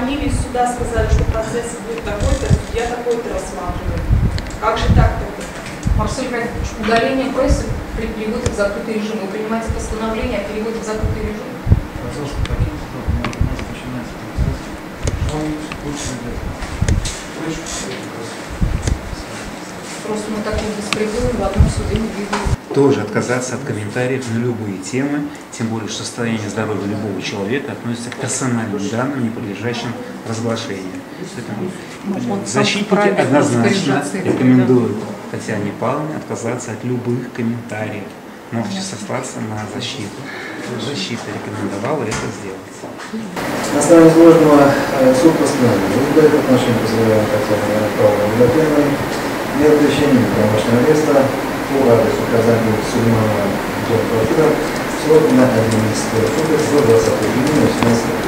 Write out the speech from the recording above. звонили сюда, сказали, что процесс будет такой-то, я такой-то рассматриваю. Как же так-то? Марсель Николаевич, удаление прессы при переводе в закрытый режим. Вы принимаете постановление о переводе в закрытый режим? Процесс по таким срокам у нас начинается процесс. Что он лучше делает? Просто мы такой беспредел в одном суде не видим. Тоже отказаться от комментариев на любые темы, тем более, что состояние здоровья любого человека относится к персональным данным, не подлежащим разглашению. Поэтому защитники однозначно рекомендуют Татьяне Павловне отказаться от любых комментариев. Можете сослаться на защиту. Защита рекомендовала это сделать. На основе изложенного суд постановил. Не дает отношения к заявлению Татьяны Павловны. Нет решения домашнего ареста по адресу указания судебного прокурора срок на 11 суток до 20 июня 2018 года.